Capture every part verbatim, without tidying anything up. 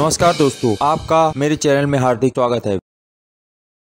नमस्कार दोस्तों, आपका मेरे चैनल में हार्दिक स्वागत है।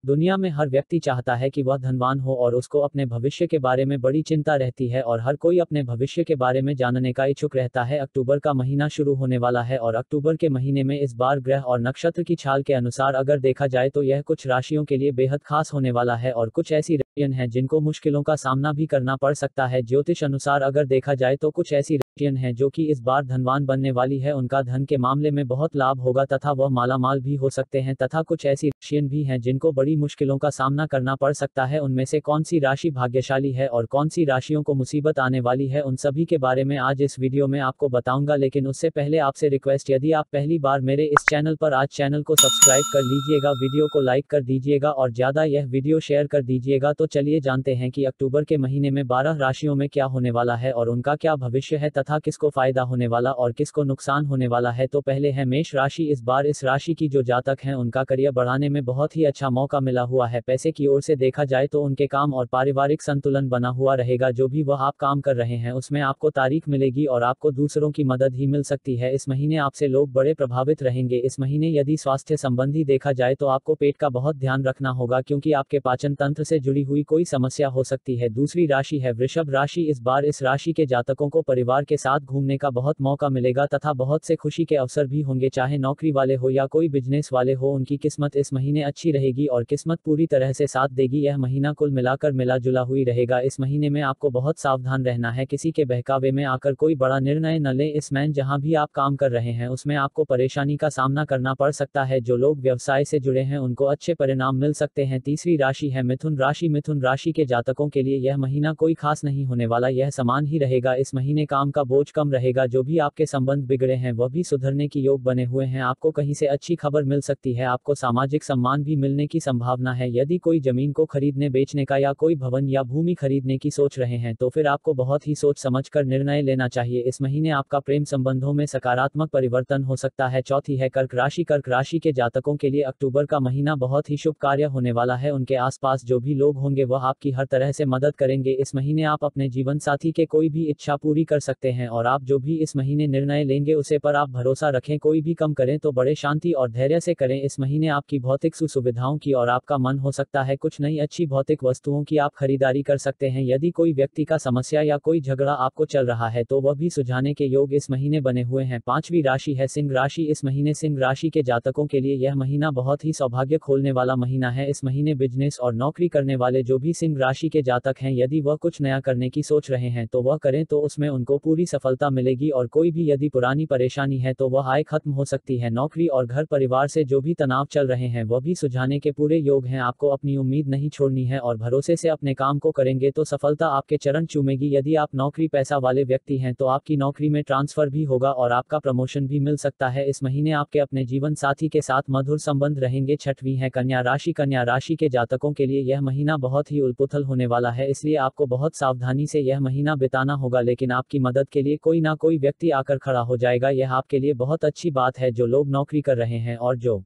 दुनिया में हर व्यक्ति चाहता है कि वह धनवान हो और उसको अपने भविष्य के बारे में बड़ी चिंता रहती है और हर कोई अपने भविष्य के बारे में जानने का इच्छुक रहता है। अक्टूबर का महीना शुरू होने वाला है और अक्टूबर के महीने में इस बार ग्रह और नक्षत्र की छाल के अनुसार अगर देखा जाए तो यह कुछ राशियों के लिए बेहद खास होने वाला है और कुछ ऐसी राशियां हैं जिनको मुश्किलों का सामना भी करना पड़ सकता है। ज्योतिष अनुसार अगर देखा जाए तो कुछ ऐसी है जो कि इस बार धनवान बनने वाली है, उनका धन के मामले में बहुत लाभ होगा तथा वह मालामाल भी हो सकते हैं, तथा कुछ ऐसी राशियां भी हैं जिनको बड़ी मुश्किलों का सामना करना पड़ सकता है। उनमें से कौन सी राशि भाग्यशाली है और कौन सी राशियों को मुसीबत आने वाली है, उन सभी के बारे में आज इस वीडियो में आपको बताऊंगा। लेकिन उससे पहले आपसे रिक्वेस्ट, यदि आप पहली बार मेरे इस चैनल पर आज चैनल को सब्सक्राइब कर लीजिएगा, वीडियो को लाइक कर दीजिएगा और ज्यादा यह वीडियो शेयर कर दीजिएगा। तो चलिए जानते हैं कि अक्टूबर के महीने में बारह राशियों में क्या होने वाला है और उनका क्या भविष्य है, था किसको फायदा होने वाला और किसको नुकसान होने वाला है। तो पहले है मेष राशि। इस बार इस राशि की जो जातक हैं उनका करियर बढ़ाने में बहुत ही अच्छा मौका मिला हुआ है। पैसे की ओर से देखा जाए तो उनके काम और पारिवारिक संतुलन बना हुआ रहेगा। जो भी वह आप काम कर रहे हैं उसमें आपको तारीफ मिलेगी और आपको दूसरों की मदद ही मिल सकती है। इस महीने आपसे लोग बड़े प्रभावित रहेंगे। इस महीने यदि स्वास्थ्य संबंधी देखा जाए तो आपको पेट का बहुत ध्यान रखना होगा क्योंकि आपके पाचन तंत्र से जुड़ी हुई कोई समस्या हो सकती है। दूसरी राशि है वृषभ राशि। इस बार इस राशि के जातकों को परिवार के साथ घूमने का बहुत मौका मिलेगा तथा बहुत से खुशी के अवसर भी होंगे। चाहे नौकरी वाले हो या कोई बिजनेस वाले हो, उनकी किस्मत इस महीने अच्छी रहेगी और किस्मत पूरी तरह से साथ देगी। यह महीना कुल मिलाकर मिला जुला हुई रहेगा। इस महीने में आपको बहुत सावधान रहना है, किसी के बहकावे में आकर कोई बड़ा निर्णय न लें। इस महीने जहां भी आप काम कर रहे हैं उसमें आपको परेशानी का सामना करना पड़ सकता है। जो लोग व्यवसाय से जुड़े हैं उनको अच्छे परिणाम मिल सकते हैं। तीसरी राशि है मिथुन राशि। मिथुन राशि के जातकों के लिए यह महीना कोई खास नहीं होने वाला, यह समान ही रहेगा। इस महीने काम का बोझ कम रहेगा। जो भी आपके संबंध बिगड़े हैं वह भी सुधरने की योग बने हुए हैं। आपको कहीं से अच्छी खबर मिल सकती है। आपको सामाजिक सम्मान भी मिलने की संभावना है। यदि कोई जमीन को खरीदने बेचने का या कोई भवन या भूमि खरीदने की सोच रहे हैं तो फिर आपको बहुत ही सोच समझकर निर्णय लेना चाहिए। इस महीने आपका प्रेम संबंधों में सकारात्मक परिवर्तन हो सकता है। चौथी है कर्क राशि। कर्क राशि के जातकों के लिए अक्टूबर का महीना बहुत ही शुभ कार्य होने वाला है। उनके आसपास जो भी लोग होंगे वह आपकी हर तरह से मदद करेंगे। इस महीने आप अपने जीवन साथी के कोई भी इच्छा पूरी कर सकते हैं और आप जो भी इस महीने निर्णय लेंगे उसे पर आप भरोसा रखें। कोई भी काम करें तो बड़े शांति और धैर्य से करें। इस महीने आपकी भौतिक सुविधाओं की और आपका मन हो सकता है। कुछ नई अच्छी भौतिक वस्तुओं की आप खरीदारी कर सकते हैं। यदि कोई व्यक्ति का समस्या या कोई झगड़ा आपको चल रहा है तो वह भी सुलझाने के योग इस महीने बने हुए हैं। पांचवी राशि है सिंह राशि। इस महीने सिंह राशि के जातकों के लिए यह महीना बहुत ही सौभाग्य खोलने वाला महीना है। इस महीने बिजनेस और नौकरी करने वाले जो भी सिंह राशि के जातक हैं यदि वह कुछ नया करने की सोच रहे हैं तो वह करें तो उसमें उनको पूरी सफलता मिलेगी। और कोई भी यदि पुरानी परेशानी है तो वह आय खत्म हो सकती है। नौकरी और घर परिवार से जो भी तनाव चल रहे हैं वह भी सुझाने के पूरे योग हैं। आपको अपनी उम्मीद नहीं छोड़नी है और भरोसे से अपने काम को करेंगे तो सफलता आपके चरण चूमेगी। यदि आप नौकरी पैसा वाले व्यक्ति हैं तो आपकी नौकरी में ट्रांसफर भी होगा और आपका प्रमोशन भी मिल सकता है। इस महीने आपके अपने जीवन साथी के साथ मधुर संबंध रहेंगे। छठवीं है कन्या राशि। कन्या राशि के जातकों के लिए यह महीना बहुत ही उलपुथल होने वाला है, इसलिए आपको बहुत सावधानी से यह महीना बिताना होगा। लेकिन आपकी मदद के लिए कोई ना कोई व्यक्ति आकर खड़ा हो जाएगा। यह आपके लिए बहुत अच्छी बात है। जो लोग नौकरी कर रहे हैं और जो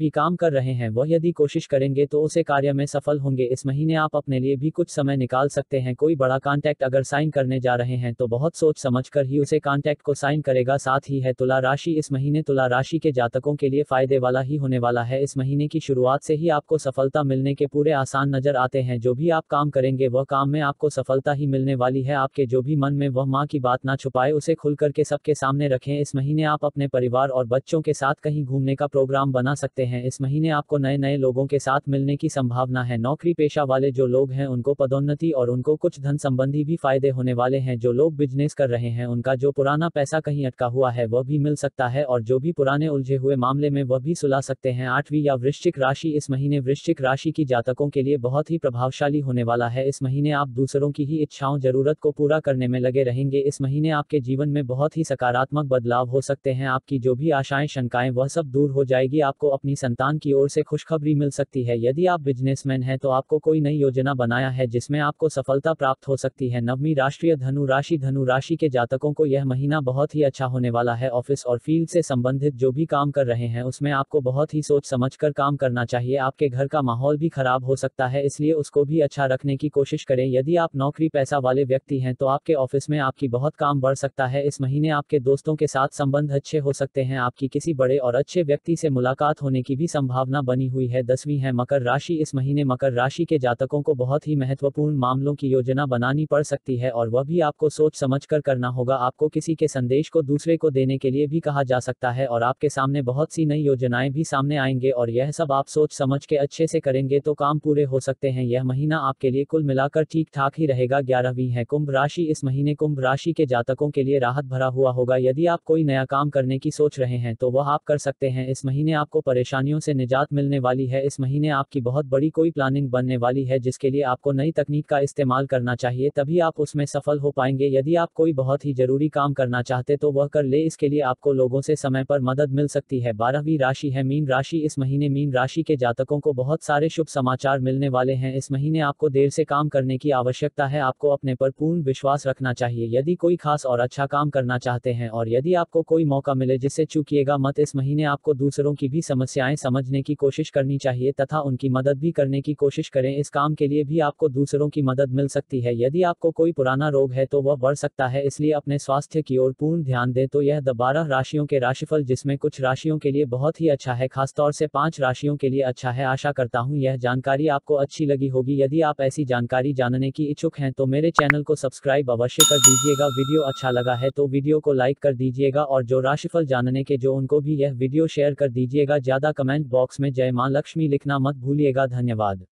भी काम कर रहे हैं वह यदि कोशिश करेंगे तो उसे कार्य में सफल होंगे। इस महीने आप अपने लिए भी कुछ समय निकाल सकते हैं। कोई बड़ा कॉन्ट्रैक्ट अगर साइन करने जा रहे हैं तो बहुत सोच समझकर ही उसे कॉन्ट्रैक्ट को साइन करेगा। साथ ही है तुला राशि। इस महीने तुला राशि के जातकों के लिए फायदे वाला ही होने वाला है। इस महीने की शुरुआत से ही आपको सफलता मिलने के पूरे आसान नजर आते हैं। जो भी आप काम करेंगे वह काम में आपको सफलता ही मिलने वाली है। आपके जो भी मन में वह माँ की बात ना छुपाए, उसे खुल करके सबके सामने रखें। इस महीने आप अपने परिवार और बच्चों के साथ कहीं घूमने का प्रोग्राम बना सकते हैं। इस महीने आपको नए नए लोगों के साथ मिलने की संभावना है। नौकरी पेशा वाले जो लोग हैं उनको पदोन्नति और उनको कुछ धन संबंधी भी फायदे होने वाले हैं। जो लोग बिजनेस कर रहे हैं उनका जो पुराना पैसा कहीं अटका हुआ है वह भी मिल सकता है और जो भी पुराने उलझे हुए मामले में वह भी सुलझा सकते हैं। आठवीं या वृश्चिक राशि। इस महीने वृश्चिक राशि की जातकों के लिए बहुत ही प्रभावशाली होने वाला है। इस महीने आप दूसरों की ही इच्छाओं जरूरत को पूरा करने में लगे रहेंगे। इस महीने आपके जीवन में बहुत ही सकारात्मक बदलाव हो सकते हैं। आपकी जो भी आशाएं शंकाएं वह सब दूर हो जाएगी। आपको अपनी अपनी संतान की ओर से खुशखबरी मिल सकती है। यदि आप बिजनेसमैन हैं तो आपको कोई नई योजना बनाया है जिसमें आपको सफलता प्राप्त हो सकती है। नवमी राष्ट्रीय धनु राशि। धनु राशि के जातकों को यह महीना बहुत ही अच्छा होने वाला है। ऑफिस और फील्ड से संबंधित जो भी काम कर रहे हैं उसमें आपको बहुत ही सोच समझ कर काम करना चाहिए। आपके घर का माहौल भी खराब हो सकता है, इसलिए उसको भी अच्छा रखने की कोशिश करें। यदि आप नौकरी पैसा वाले व्यक्ति हैं तो आपके ऑफिस में आपकी बहुत काम बढ़ सकता है। इस महीने आपके दोस्तों के साथ संबंध अच्छे हो सकते हैं। आपकी किसी बड़े और अच्छे व्यक्ति से मुलाकात होने की भी संभावना बनी हुई है। दसवीं है मकर राशि। इस महीने मकर राशि के जातकों को बहुत ही महत्वपूर्ण मामलों की योजना बनानी पड़ सकती है और वह भी आपको सोच समझ कर करना होगा। आपको किसी के संदेश को दूसरे को देने के लिए भी कहा जा सकता है और आपके सामने बहुत सी नई योजनाएं भी सामने आएंगे और यह सब आप सोच समझ के अच्छे से करेंगे तो काम पूरे हो सकते हैं। यह महीना आपके लिए कुल मिलाकर ठीक ठाक ही रहेगा। ग्यारहवीं है कुंभ राशि। इस महीने कुंभ राशि के जातकों के लिए राहत भरा हुआ होगा। यदि आप कोई नया काम करने की सोच रहे हैं तो वह आप कर सकते हैं। इस महीने आपको परेशानियों से निजात मिलने वाली है। इस महीने आपकी बहुत बड़ी कोई प्लानिंग बनने वाली है जिसके लिए आपको नई तकनीक का इस्तेमाल करना चाहिए, तभी आप उसमें सफल हो पाएंगे। यदि आप कोई बहुत ही जरूरी काम करना चाहते तो वह कर ले, इसके लिए आपको लोगों से समय पर मदद मिल सकती है। बारहवीं राशि है मीन राशि। इस महीने मीन राशि के जातकों को बहुत सारे शुभ समाचार मिलने वाले हैं। इस महीने आपको देर से काम करने की आवश्यकता है। आपको अपने पर पूर्ण विश्वास रखना चाहिए यदि कोई खास और अच्छा काम करना चाहते हैं, और यदि आपको कोई मौका मिले जिससे चूकिएगा मत। इस महीने आपको दूसरों की भी समस्याएं समझने की कोशिश करनी चाहिए तथा उनकी मदद भी करने की कोशिश करें। इस काम के लिए भी आपको दूसरों की मदद मिल सकती है। यदि आपको कोई पुराना रोग है तो वह बढ़ सकता है, इसलिए अपने स्वास्थ्य की ओर पूर्ण ध्यान दें। तो यह बारह राशियों के राशिफल, जिसमें कुछ राशियों के लिए बहुत ही अच्छा है, खासतौर से पांच राशियों के लिए अच्छा है। आशा करता हूँ यह जानकारी आपको अच्छी लगी होगी। यदि आप ऐसी जानकारी जानने की इच्छुक हैं तो मेरे चैनल को सब्सक्राइब अवश्य कर दीजिएगा। वीडियो अच्छा लगा है तो वीडियो को लाइक कर दीजिएगा और जो राशिफल जानने के जो उनको भी यह वीडियो शेयर कर दीजिएगा। ज्यादा कमेंट बॉक्स में जय मां लक्ष्मी लिखना मत भूलिएगा। धन्यवाद।